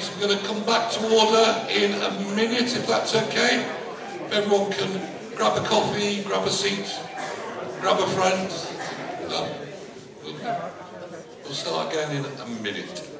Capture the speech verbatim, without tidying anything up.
colleagues, we're going to come back to order in a minute, if that's okay. If everyone can grab a coffee, grab a seat, grab a friend. Um, we'll start again in a minute.